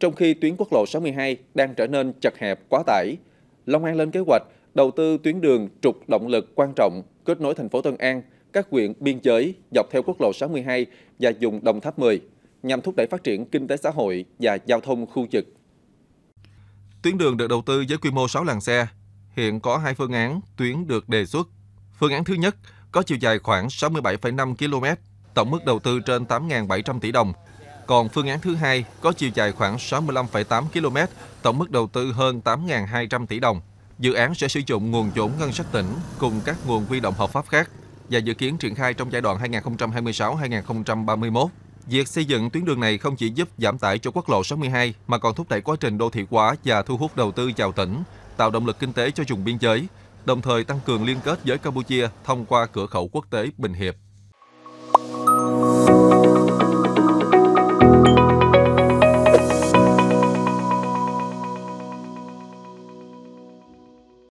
Trong khi tuyến quốc lộ 62 đang trở nên chật hẹp quá tải, Long An lên kế hoạch đầu tư tuyến đường trục động lực quan trọng kết nối thành phố Tân An, các huyện biên giới dọc theo quốc lộ 62 và vùng Đồng Tháp 10 nhằm thúc đẩy phát triển kinh tế xã hội và giao thông khu vực. Tuyến đường được đầu tư với quy mô 6 làn xe. Hiện có 2 phương án tuyến được đề xuất. Phương án thứ nhất có chiều dài khoảng 67,5 km, tổng mức đầu tư trên 8.700 tỷ đồng. Còn phương án thứ hai có chiều dài khoảng 65,8 km, tổng mức đầu tư hơn 8.200 tỷ đồng. Dự án sẽ sử dụng nguồn vốn ngân sách tỉnh cùng các nguồn huy động hợp pháp khác và dự kiến triển khai trong giai đoạn 2026-2031. Việc xây dựng tuyến đường này không chỉ giúp giảm tải cho quốc lộ 62 mà còn thúc đẩy quá trình đô thị hóa và thu hút đầu tư vào tỉnh, tạo động lực kinh tế cho vùng biên giới, đồng thời tăng cường liên kết với Campuchia thông qua cửa khẩu quốc tế Bình Hiệp.